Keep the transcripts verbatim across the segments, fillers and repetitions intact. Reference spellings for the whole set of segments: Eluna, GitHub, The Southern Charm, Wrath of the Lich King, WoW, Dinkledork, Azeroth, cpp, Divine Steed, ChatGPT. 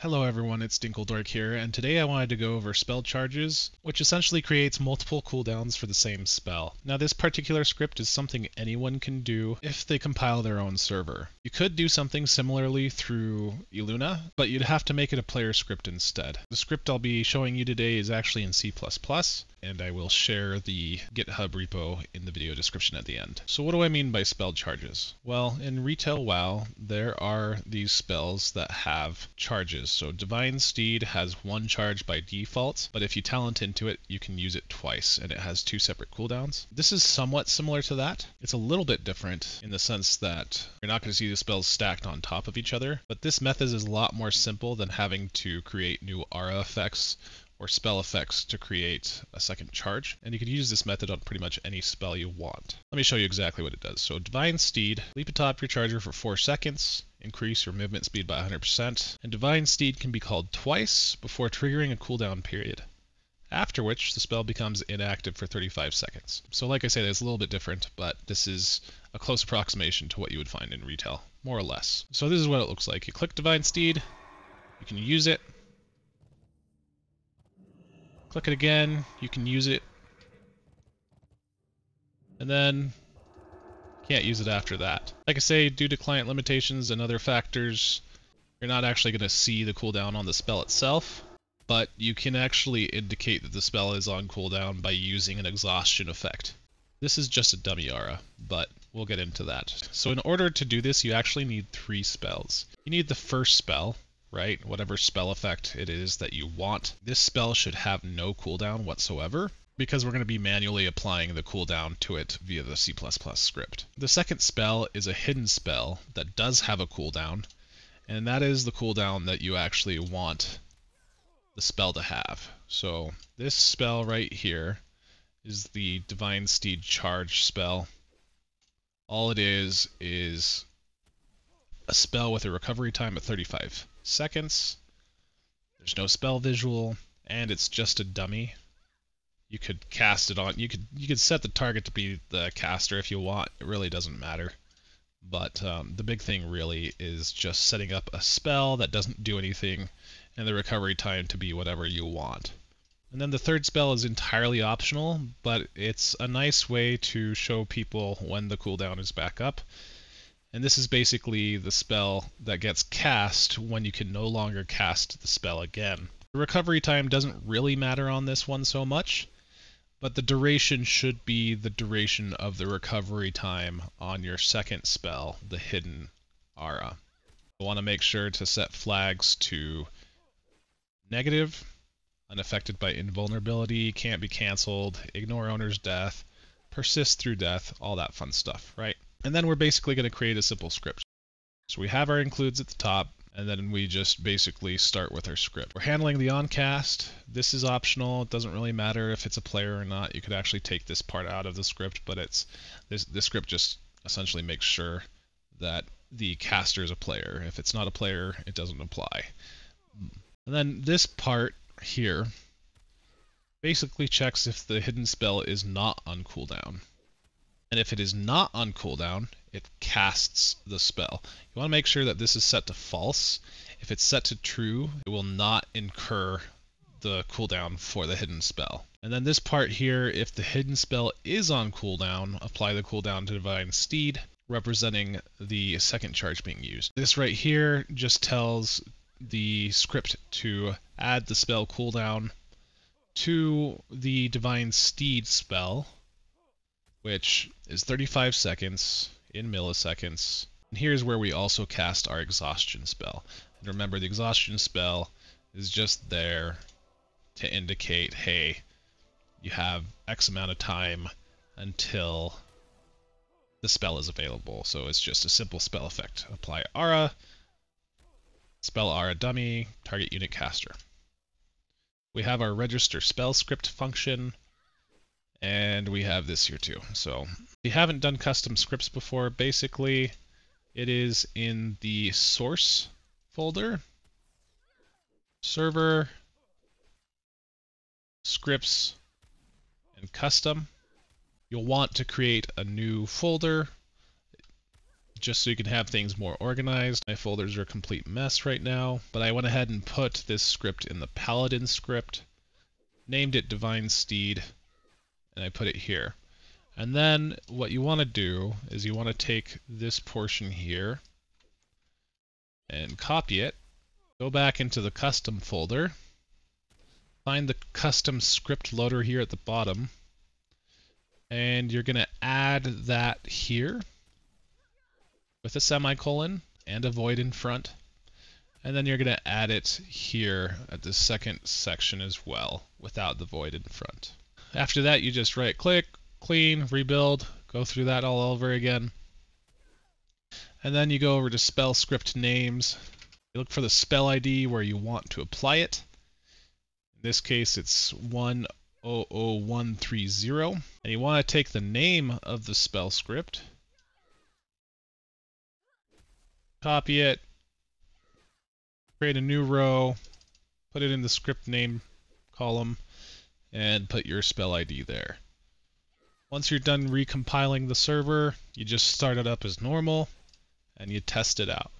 Hello everyone, it's Dinkledork here, and today I wanted to go over spell charges, which essentially creates multiple cooldowns for the same spell. Now this particular script is something anyone can do if they compile their own server. You could do something similarly through Eluna, but you'd have to make it a player script instead. The script I'll be showing you today is actually in C plus plus, and I will share the GitHub repo in the video description at the end. So what do I mean by spell charges? Well, in Retail WoW, there are these spells that have charges. So Divine Steed has one charge by default, but if you talent into it, you can use it twice, and it has two separate cooldowns. This is somewhat similar to that. It's a little bit different in the sense that you're not going to see the spells stacked on top of each other, but this method is a lot more simple than having to create new aura effects or spell effects to create a second charge, and you could use this method on pretty much any spell you want. Let me show you exactly what it does. So Divine Steed, leap atop your charger for four seconds, increase your movement speed by one hundred percent, and Divine Steed can be called twice before triggering a cooldown period, after which the spell becomes inactive for thirty-five seconds. So like I said, it's a little bit different, but this is a close approximation to what you would find in retail, more or less. So this is what it looks like. You click Divine Steed, you can use it, click it again, you can use it, and then can't use it after that. Like I say, due to client limitations and other factors, you're not actually going to see the cooldown on the spell itself, but you can actually indicate that the spell is on cooldown by using an exhaustion effect. This is just a dummy aura, but we'll get into that. So in order to do this, you actually need three spells. You need the first spell, right? Whatever spell effect it is that you want. This spell should have no cooldown whatsoever, because we're going to be manually applying the cooldown to it via the C plus plus script. The second spell is a hidden spell that does have a cooldown, and that is the cooldown that you actually want the spell to have. So this spell right here is the Divine Steed Charge spell. All it is is a spell with a recovery time of thirty-five seconds, there's no spell visual, and it's just a dummy. You could cast it on, you could you could set the target to be the caster if you want, it really doesn't matter. But um, the big thing really is just setting up a spell that doesn't do anything, and the recovery time to be whatever you want. And then the third spell is entirely optional, but it's a nice way to show people when the cooldown is back up. And this is basically the spell that gets cast when you can no longer cast the spell again. The recovery time doesn't really matter on this one so much, but the duration should be the duration of the recovery time on your second spell, the hidden aura. You want to make sure to set flags to negative, unaffected by invulnerability, can't be canceled, ignore owner's death, persist through death, all that fun stuff, right? And then we're basically going to create a simple script. So we have our includes at the top, and then we just basically start with our script. We're handling the oncast. This is optional. It doesn't really matter if it's a player or not. You could actually take this part out of the script, but it's this, this script just essentially makes sure that the caster is a player. If it's not a player, it doesn't apply. And then this part here basically checks if the hidden spell is not on cooldown. And if it is not on cooldown, it casts the spell. You want to make sure that this is set to false. If it's set to true, it will not incur the cooldown for the hidden spell. And then this part here, if the hidden spell is on cooldown, apply the cooldown to Divine Steed, representing the second charge being used. This right here just tells the script to add the spell cooldown to the Divine Steed spell, which is thirty-five seconds in milliseconds. And here's where we also cast our exhaustion spell. And remember, the exhaustion spell is just there to indicate, hey, you have X amount of time until the spell is available. So it's just a simple spell effect. Apply aura, spell aura dummy, target unit caster. We have our register spell script function, and we have this here too. So if you haven't done custom scripts before, basically it is in the source folder, server, scripts, and custom. You'll want to create a new folder. just so you can have things more organized. My folders are a complete mess right now, but I went ahead and put this script in the Paladin script, named it Divine Steed, and I put it here. And then what you want to do is you want to take this portion here and copy it, go back into the custom folder, find the custom script loader here at the bottom, and you're going to add that here with a semicolon and a void in front, and then you're going to add it here at the second section as well without the void in front. After that, you just right click, clean, rebuild, go through that all over again, and then you go over to spell script names. You look for the spell I D where you want to apply it. In this case, it's one zero zero one three zero, and you want to take the name of the spell script, copy it, create a new row, put it in the script name column, and put your spell I D there. Once you're done recompiling the server, you just start it up as normal, and you test it out.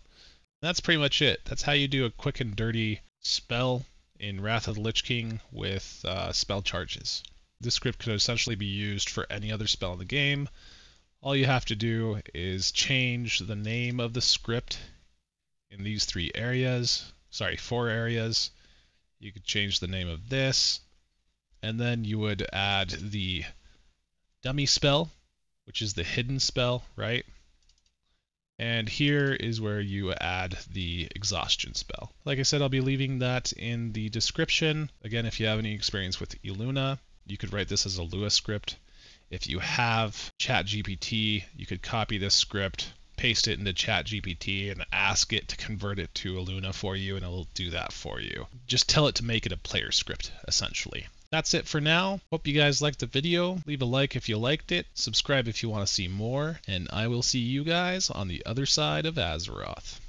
And that's pretty much it. That's how you do a quick and dirty spell in Wrath of the Lich King with uh, spell charges. This script could essentially be used for any other spell in the game. All you have to do is change the name of the script in these three areas, sorry, four areas. You could change the name of this, and then you would add the dummy spell, which is the hidden spell, right? And here is where you add the exhaustion spell. Like I said, I'll be leaving that in the description. Again, if you have any experience with Eluna, you could write this as a Lua script. If you have ChatGPT, you could copy this script, paste it into ChatGPT, and ask it to convert it to Eluna for you, and it'll do that for you. Just tell it to make it a player script, essentially. That's it for now. Hope you guys liked the video. Leave a like if you liked it. Subscribe if you want to see more. And I will see you guys on the other side of Azeroth.